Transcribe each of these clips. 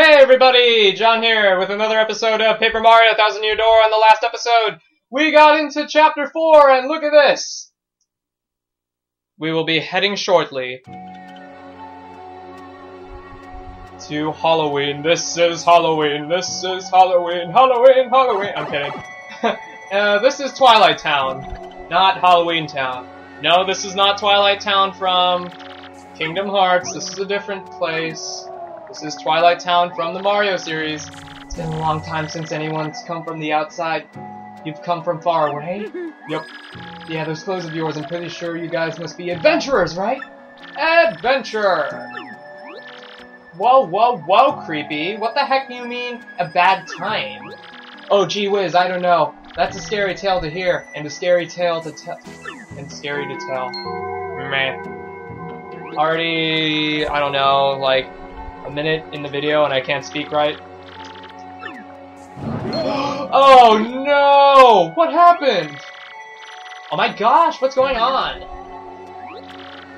Hey everybody, John here with another episode of Paper Mario: Thousand-Year Door. On the last episode, we got into Chapter 4, and look at this! We will be heading shortly to Halloween. This is Halloween, this is Halloween, Halloween, Halloween! I'm kidding. This is Twilight Town, not Halloween Town. No, this is not Twilight Town from Kingdom Hearts. This is a different place. This is Twilight Town from the Mario series. It's been a long time since anyone's come from the outside. You've come from far away? Yep. Yeah, those clothes of yours, I'm pretty sure you guys must be adventurers, right? Adventure! Whoa, whoa, whoa, Creepy. What the heck do you mean, a bad time? Oh, gee whiz, I don't know. That's a scary tale to hear, and a scary tale to tell. And scary to tell. Meh. Already, I don't know, like, a minute in the video and I can't speak right. Oh no! What happened? Oh my gosh, what's going on?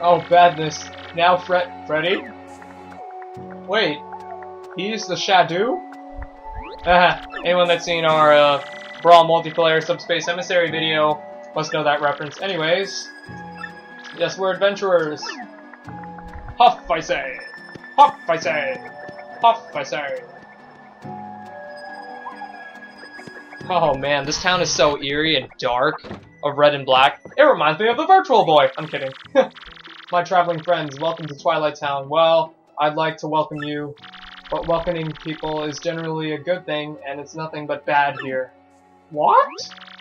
Oh badness. Now Freddy? Wait, he's the Shadow? Anyone that's seen our Brawl Multiplayer Subspace Emissary video must know that reference. Anyways, yes, we're adventurers. Huff, I say. Huff, I say! Huff, I say! Oh man, this town is so eerie and dark, of red and black. It reminds me of the Virtual Boy! I'm kidding. My traveling friends, welcome to Twilight Town. Well, I'd like to welcome you, but welcoming people is generally a good thing, and it's nothing but bad here. What?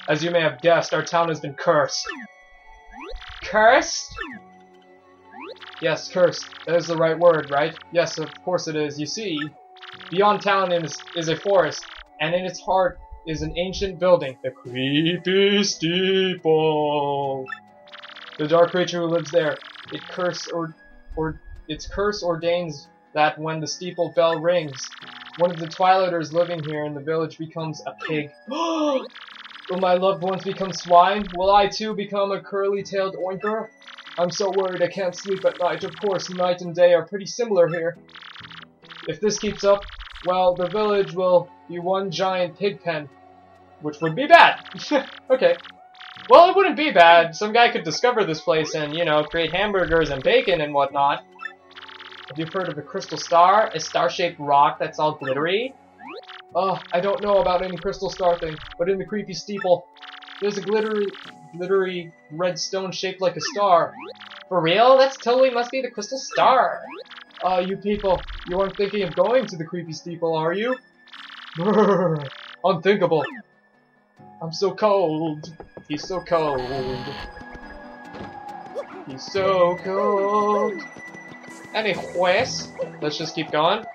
As you may have guessed, our town has been cursed. Cursed? Yes, cursed. That is the right word, right? Yes, of course it is. You see, beyond town is a forest, and in its heart is an ancient building, the Creepy Steeple. The dark creature who lives there, its curse ordains that when the steeple bell rings, one of the Twilighters living here in the village becomes a pig. Will my loved ones become swine? Will I too become a curly-tailed oinker? I'm so worried I can't sleep at night. Of course, night and day are pretty similar here. If this keeps up, well, the village will be one giant pig pen, which would be bad. Okay. Well, it wouldn't be bad. Some guy could discover this place and, you know, create hamburgers and bacon and whatnot. Have you heard of a crystal star? A star-shaped rock that's all glittery? Oh, I don't know about any crystal star thing, but in the Creepy Steeple, there's a glittery red stone shaped like a star. For real? That's totally must be the crystal star. You people, you aren't thinking of going to the Creepy Steeple, are you? Brrr, unthinkable. I'm so cold. He's so cold. He's so cold. Anyways, let's just keep going.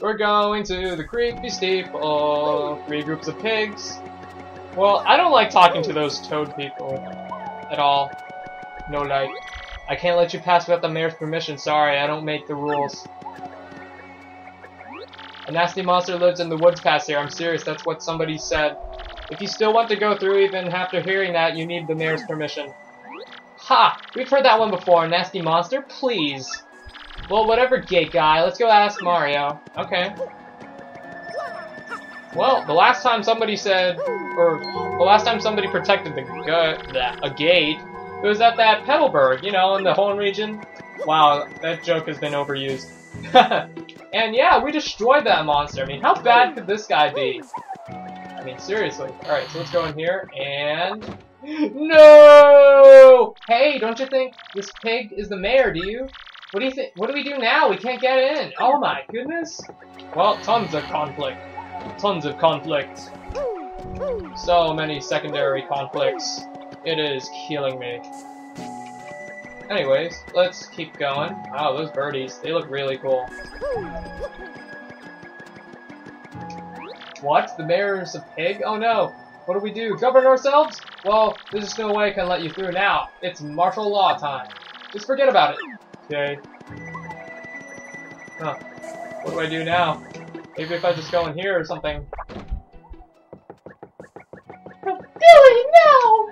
We're going to the Creepy Steeple. Three groups of pigs. Well, I don't like talking to those toad people at all. No like. I can't let you pass without the mayor's permission. Sorry, I don't make the rules. A nasty monster lives in the woods past here. I'm serious, that's what somebody said. If you still want to go through even after hearing that, you need the mayor's permission. Ha! We've heard that one before. Nasty monster? Please. Well, whatever, gay guy. Let's go ask Mario. Okay. Well, the last time somebody said, or the last time somebody protected a gate, it was at that Petalburg, you know, in the Hoenn region. Wow, that joke has been overused. And yeah, we destroyed that monster. I mean, how bad could this guy be? I mean, seriously. Alright, so let's go in here, and... No! Hey, don't you think this pig is the mayor, do you? What do you think? What do we do now? We can't get in. Oh my goodness. Well, tons of conflict. Tons of conflict. So many secondary conflicts. It is killing me. Anyways, let's keep going. Wow, those birdies. They look really cool. What? The mayor is a pig? Oh no. What do we do? Govern ourselves? Well, there's just no way I can let you through now. It's martial law time. Just forget about it. Okay. Huh. What do I do now? Maybe if I just go in here or something. Billy, no!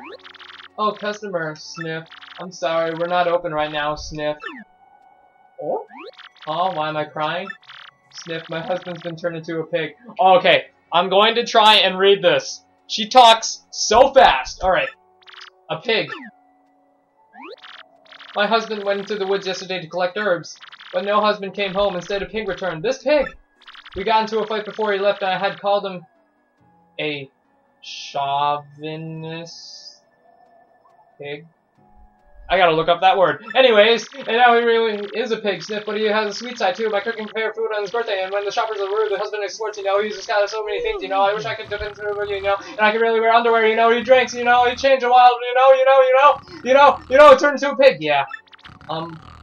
Oh, customer, sniff. I'm sorry, we're not open right now, sniff. Oh? Oh, why am I crying? Sniff, my husband's been turned into a pig. Oh, okay, I'm going to try and read this. She talks so fast. Alright. A pig. My husband went into the woods yesterday to collect herbs, but no husband came home. Instead, a pig returned. This pig! We got into a fight before he left, and I had called him a chauvinist pig. I gotta look up that word. Anyways, and now he really is a pig, Sniff, but he has a sweet side too by cooking fair food on his birthday. And when the shoppers are rude, the husband extorts, you know, he's just got so many things, you know. I wish I could dip into it, you know, and I could really wear underwear, you know. He drinks, you know, he changed a while, it turned into a pig, yeah.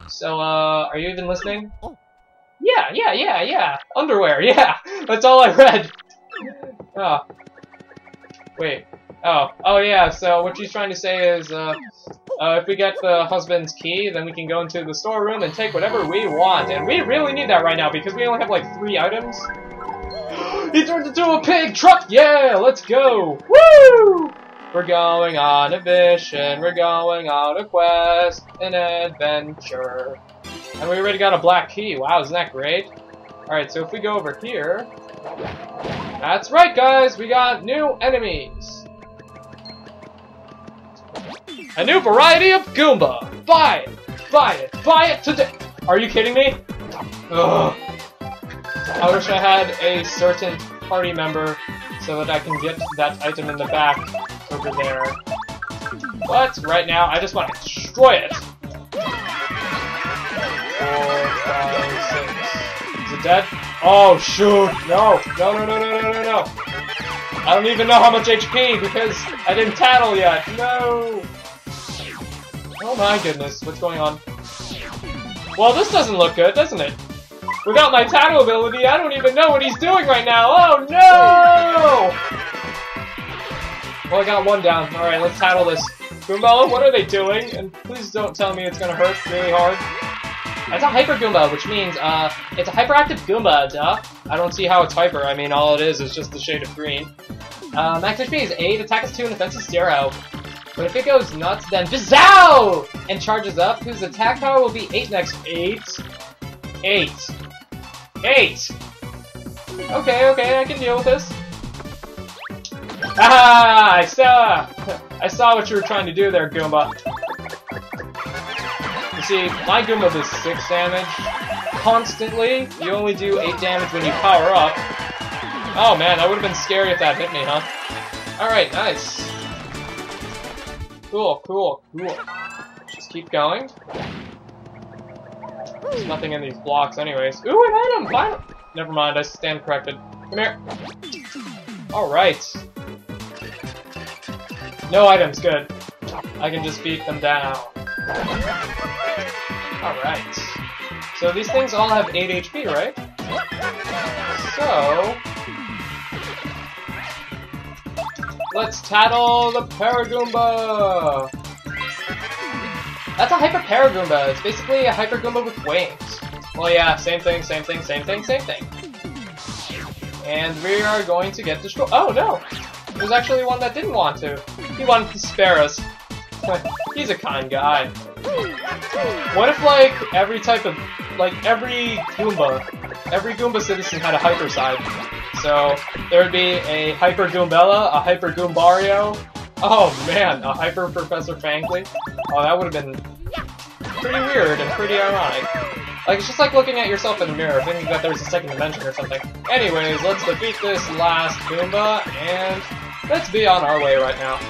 So, are you even listening? Yeah. Underwear, yeah. That's all I read. Oh. Wait. Oh yeah, so what she's trying to say is, if we get the husband's key, then we can go into the storeroom and take whatever we want. And we really need that right now, because we only have, like, 3 items. He turned into a pig truck! Yeah, let's go! Woo! We're going on a mission, we're going on a quest, an adventure. And we already got a black key. Wow, isn't that great? Alright, so if we go over here... That's right, guys! We got new enemies! A new variety of Goomba! Buy it! Buy it! Buy it today! Are you kidding me? Ugh. I wish I had a certain party member so that I can get that item in the back over there. But right now, I just want to destroy it! 4, 5, 6... Is it dead? Oh, shoot! No! No! I don't even know how much HP because I didn't tattle yet! No! Oh my goodness, what's going on? Well, this doesn't look good, doesn't it? Without my tattle ability, I don't even know what he's doing right now! Oh no! Well, I got one down. Alright, let's tattle this. Goombella, what are they doing? And please don't tell me it's gonna hurt really hard. That's a Hyper Goomba, which means, it's a hyperactive Goomba, duh. I don't see how it's hyper, I mean, all it is just the shade of green. Max HP is 8, attack is 2, and defense is 0. But if it goes nuts, then Vizow! And charges up, whose attack power will be 8 next. 8! Okay, I can deal with this. Ah, I saw what you were trying to do there, Goomba. You see, my Goomba does 6 damage constantly. You only do 8 damage when you power up. Oh man, that would have been scary if that hit me, huh? Alright, nice. Cool. Just keep going. There's nothing in these blocks anyways. Ooh, an item! Final. Never mind, I stand corrected. Come here. Alright. No items, good. I can just beat them down. Alright. So these things all have 8 HP, right? So... Let's tattle the Paragoomba! That's a Hyper Paragoomba. It's basically a Hyper Goomba with wings. Well, yeah, same thing. And we are going to get destroyed. Oh, no! There's actually one that didn't want to. He wanted to spare us. He's a kind guy. What if, like, every type of... Like, every Goomba citizen had a Hyper side? So, there would be a Hyper Goombella, a Hyper Goombario, oh man, a Hyper Professor Fankly. Oh, that would have been pretty weird and pretty ironic. Like, it's just like looking at yourself in a mirror, thinking that there's a second dimension or something. Anyways, let's defeat this last Goomba, and let's be on our way right now.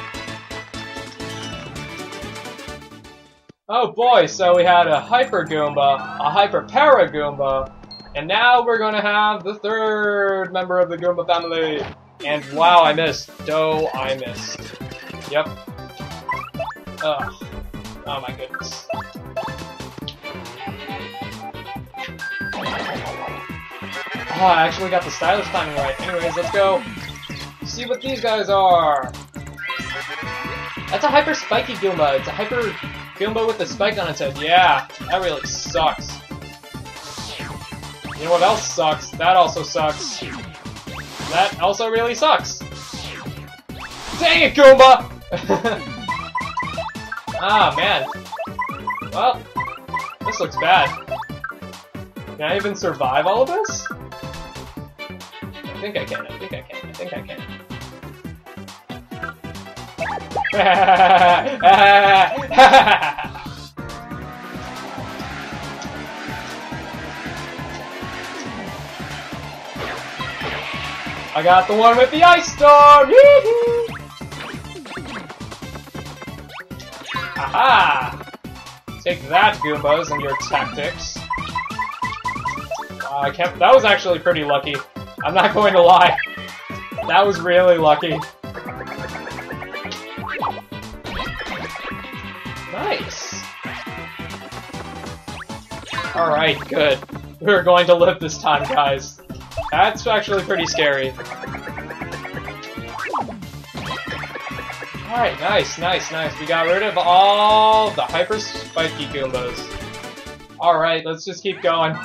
Oh boy, so we had a Hyper Goomba, a Hyper Para Goomba, and now we're gonna have the third member of the Goomba family. And wow, I missed. Doh, I missed. Yep. Ugh. Oh my goodness. Oh, I actually got the stylish timing right. Anyways, let's go see what these guys are. That's a Hyper Spiky Goomba. It's a Hyper Goomba with a spike on its head. Yeah, that really sucks. You know what else sucks? That also sucks. That also really sucks. Dang it, Goomba! Ah, man. Well, this looks bad. Can I even survive all of this? I think I can, I think I can, I think I can. I got the one with the ice storm! Aha! Take that, Goombas, and your tactics. I kept. That was actually pretty lucky. I'm not going to lie. That was really lucky. Nice. Alright, good. We're going to live this time, guys. That's actually pretty scary. Alright, nice, nice, nice. We got rid of all the hyper spiky Goombas. Alright, let's just keep going.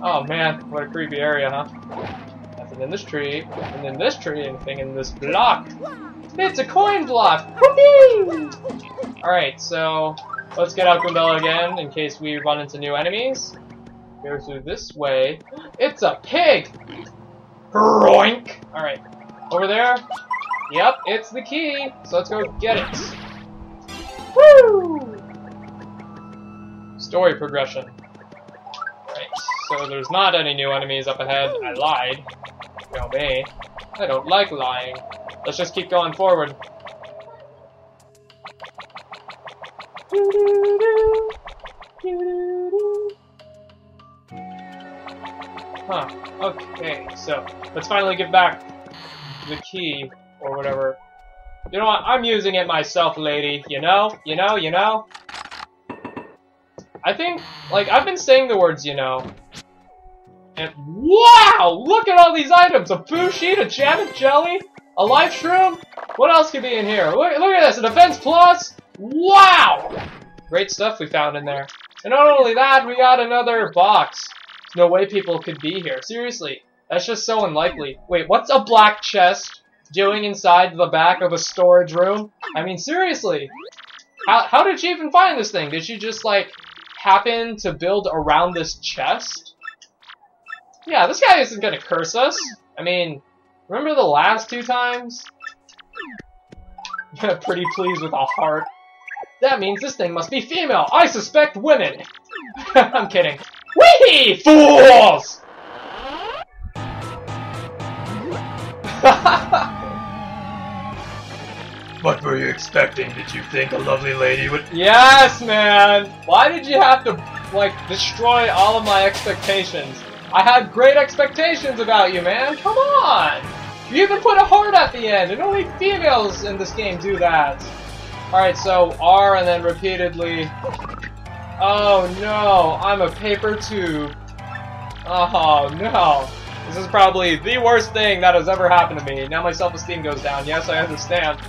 Oh man, what a creepy area, huh? Nothing in this tree, nothing in this tree, anything in this block. It's a coin block! Woohoo! Alright, so let's get out Goombella again in case we run into new enemies. Go through this way. It's a pig! Roink! Alright, over there. Yep, it's the key, so let's go get it. Woo! Story progression. Right, so there's not any new enemies up ahead. I lied. You know me. I don't like lying. Let's just keep going forward. Huh, okay, so let's finally get back the key. Or whatever. You know what? I'm using it myself, lady. You know? You know? You know? I think, like, I've been saying the words, you know. And, wow! Look at all these items! A poo sheet, a janet jelly, a life shroom. What else could be in here? Look at this! A defense plus! Wow! Great stuff we found in there. And not only that, we got another box. There's no way people could be here. Seriously. That's just so unlikely. Wait, what's a black chest doing inside the back of a storage room? I mean, seriously! How did she even find this thing? Did she just, like, happen to build around this chest? Yeah, this guy isn't gonna curse us. I mean, remember the last two times? Pretty pleased with a heart. That means this thing must be female! I suspect women! I'm kidding. Wee-hee, fools! What were you expecting? Did you think a lovely lady would— Yes, man! Why did you have to, like, destroy all of my expectations? I had great expectations about you, man! Come on! You even put a heart at the end, and only females in this game do that. Alright, so R and then repeatedly. Oh no, I'm a paper tube. Oh no. This is probably the worst thing that has ever happened to me. Now my self-esteem goes down. Yes, I understand.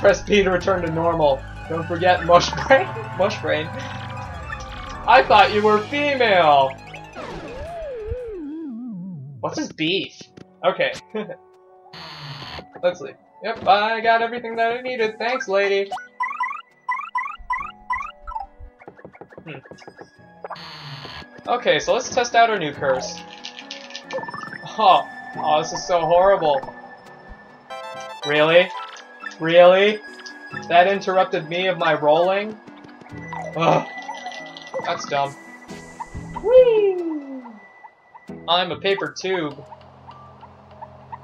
Press P to return to normal. Don't forget mush brain. Mush brain. I thought you were female. What's his beef? Okay. Let's leave. Yep, I got everything that I needed. Thanks, lady. Okay, so let's test out our new curse. Oh, oh, this is so horrible. Really? Really? That interrupted me of my rolling? Ugh. That's dumb. Whee! I'm a paper tube.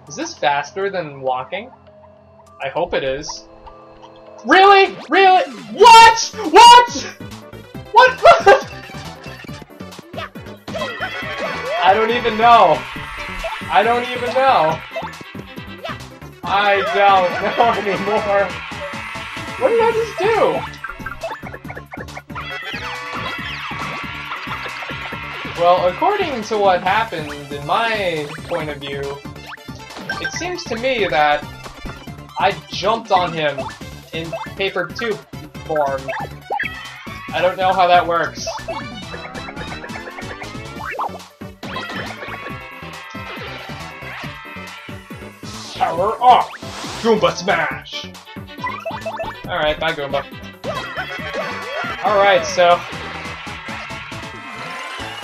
Is this faster than walking? I hope it is. Really? Really? What? What? What? I don't even know. I don't even know. I don't know anymore. What did I just do? Well, according to what happened, in my point of view, it seems to me that I jumped on him in paper tube form. I don't know how that works. Power off! Goomba smash! Alright, bye Goomba. Alright, so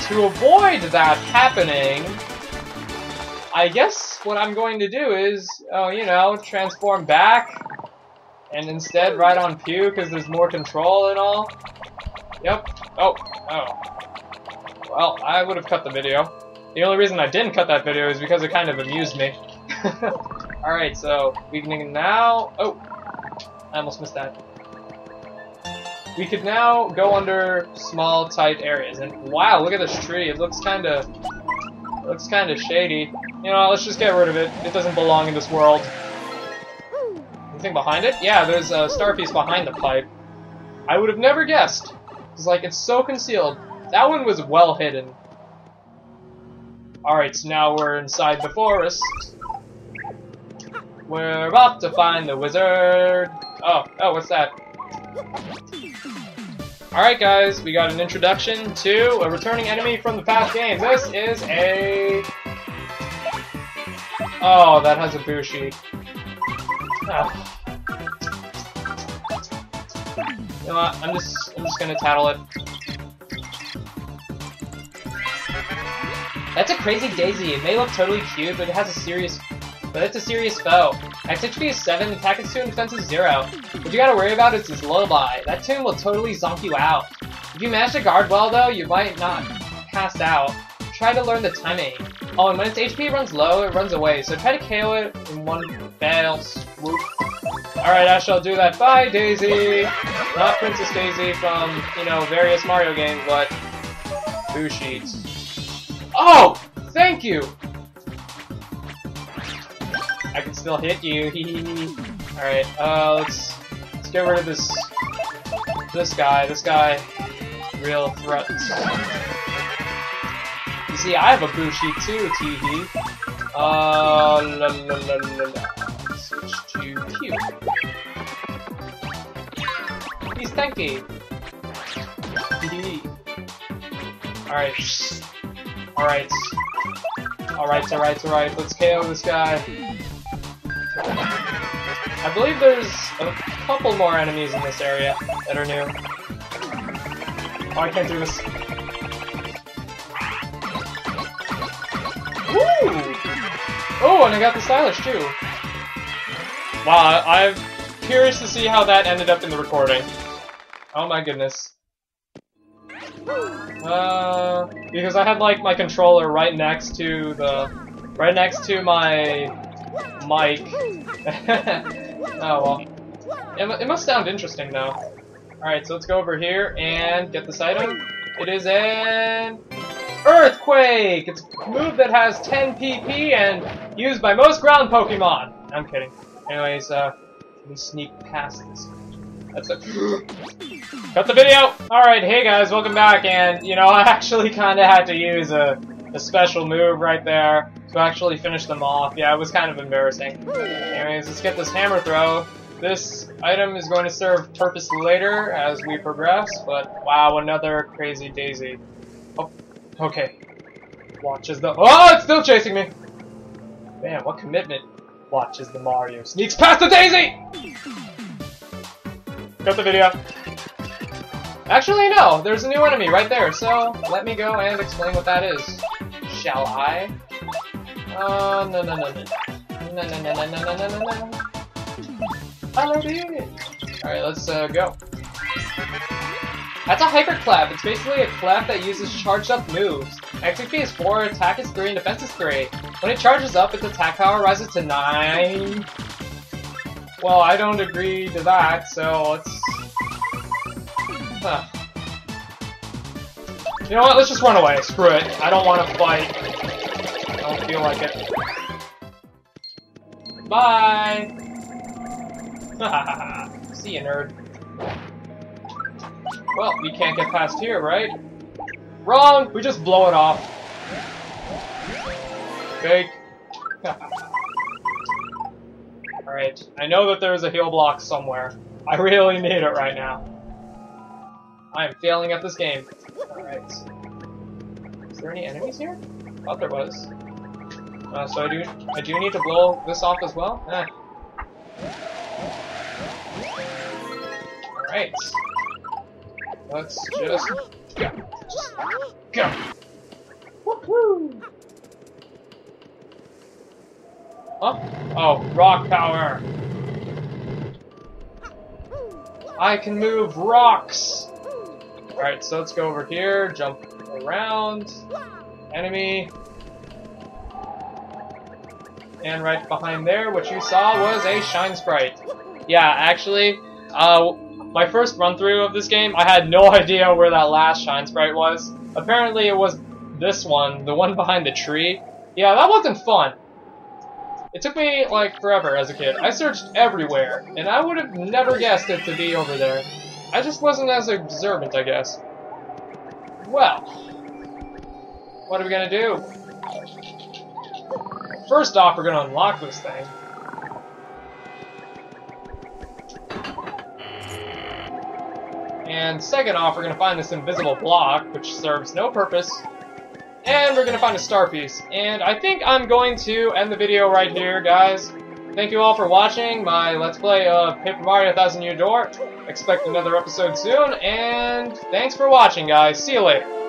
to avoid that happening, I guess what I'm going to do is, transform back, and instead ride on Pew, because there's more control and all. Yep. Oh. Well, I would have cut the video. The only reason I didn't cut that video is because it kind of amused me. Alright, so, we can now... Oh! I almost missed that. We could now go under small, tight areas. And wow, look at this tree. It looks kind of... looks kind of shady. You know, let's just get rid of it. It doesn't belong in this world. Anything behind it? Yeah, there's a star piece behind the pipe. I would have never guessed. It's like, it's so concealed. That one was well hidden. Alright, so now we're inside the forest. We're about to find the wizard. Oh, what's that? Alright guys, we got an introduction to a returning enemy from the past game. This is a... oh, that has a Bushi. Oh. You know what, I'm just gonna tattle it. That's a Crazee Daisy. It may look totally cute, but it has a serious... but it's a serious foe. XHP is 7, attack is 2, and defense is 0. What you gotta worry about is his lullaby. That tune will totally zonk you out. If you manage to guard well though, you might not pass out. Try to learn the timing. Oh, and when its HP runs low, it runs away, so try to KO it in one fell swoop. Alright, I shall do that. Bye, Daisy! Not Princess Daisy from, various Mario games, but... Boo sheets. Oh! Thank you! I can still hit you, hee. Alright, let's get rid of this guy, real threat. You see, I have a Bushi too, TV. Switch to Q. He's tanky. Alright, let's KO this guy. I believe there's a couple more enemies in this area that are new. Oh, I can't do this. Woo! Oh, and I got the stylish, too. Wow, I'm curious to see how that ended up in the recording. Oh my goodness. Because I had, like, my controller right next to my... Mike. Oh well. It must sound interesting though. Alright, so let's go over here and get this item. It is an earthquake! It's a move that has 10 PP and used by most ground Pokemon. I'm kidding. Anyways, let me sneak past this. That's it. Cut the video! Alright, hey guys, welcome back, and I actually kinda had to use a special move right there to actually finish them off. Yeah, it was kind of embarrassing. Anyways, let's get this hammer throw. This item is going to serve purpose later as we progress, but wow, another Crazee Daisy. Oh, okay. Watch as the... oh, it's still chasing me! Man, what commitment. Watch as the Mario sneaks past the Daisy! Cut the video. Actually, no, there's a new enemy right there, so let me go and explain what that is. Shall I? No. I love you! Alright, let's go. That's a hyper clap. It's basically a clap that uses charged up moves. XP is 4, attack is 3, and defense is 3. When it charges up, its attack power rises to 9. Well, I don't agree to that, so it's... huh. You know what, let's just run away. Screw it. I don't want to fight. I don't feel like it. Bye! See you, nerd. Well, we can't get past here, right? Wrong! We just blow it off. Fake. Alright, I know that there's a heal block somewhere. I really need it right now. I am failing at this game. Alright. Is there any enemies here? I thought there was. So I do need to blow this off as well? Eh. Alright. Let's just go. Woohoo! Huh? Oh, rock power! I can move rocks! Alright, so let's go over here, jump around. Enemy. And right behind there, what you saw was a Shine Sprite. Yeah, actually, my first run-through of this game, I had no idea where that last Shine Sprite was. Apparently it was this one, the one behind the tree. Yeah, that wasn't fun. It took me, like, forever as a kid. I searched everywhere, and I would have never guessed it to be over there. I just wasn't as observant, I guess. Well, what are we gonna do? First off, we're gonna unlock this thing. And second off, we're gonna find this invisible block, which serves no purpose. And we're gonna find a star piece. And I think I'm going to end the video right here, guys. Thank you all for watching my Let's Play of Paper Mario: The Thousand-Year Door. Expect another episode soon, and thanks for watching, guys. See you later.